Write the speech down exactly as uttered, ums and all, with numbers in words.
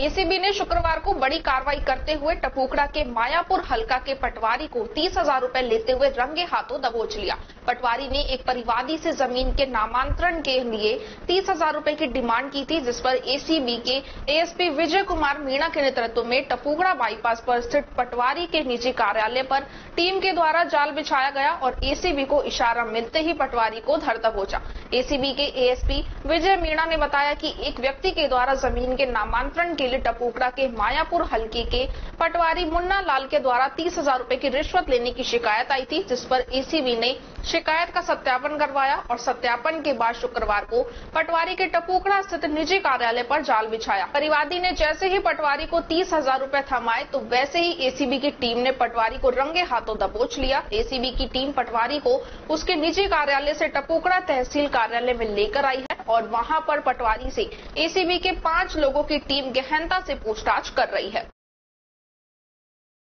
ACB ने शुक्रवार को बड़ी कार्रवाई करते हुए टपूकड़ा के मायापुर हलका के पटवारी को तीस हजार रूपए लेते हुए रंगे हाथों दबोच लिया। पटवारी ने एक परिवादी से जमीन के नामांतरण के लिए तीस हजार रूपए की डिमांड की थी, जिस पर एसीबी के एसपी विजय कुमार मीणा के नेतृत्व में टपूकड़ा बाईपास पर स्थित पटवारी के निजी कार्यालय पर टीम के द्वारा जाल बिछाया गया और एसीबी को इशारा मिलते ही पटवारी को धर दबोचा। एसीबी के एएसपी विजय मीणा ने बताया कि एक व्यक्ति के द्वारा जमीन के नामांतरण के लिए टपूकड़ा के मायापुर हलके के पटवारी मुन्ना लाल के द्वारा तीस हजार रूपए की रिश्वत लेने की शिकायत आई थी, जिस पर एसीबी ने शिकायत का सत्यापन करवाया और सत्यापन के बाद शुक्रवार को पटवारी के टपूकड़ा स्थित निजी कार्यालय पर जाल बिछाया। परिवादी ने जैसे ही पटवारी को तीस हजार रूपए थमाए तो वैसे ही एसीबी की टीम ने पटवारी को रंगे हाथों दबोच लिया। एसीबी की टीम पटवारी को उसके निजी कार्यालय से टपूकड़ा तहसील कार्यालय में लेकर आई है और वहां पर पटवारी से एसीबी के पांच लोगों की टीम गहनता से पूछताछ कर रही है।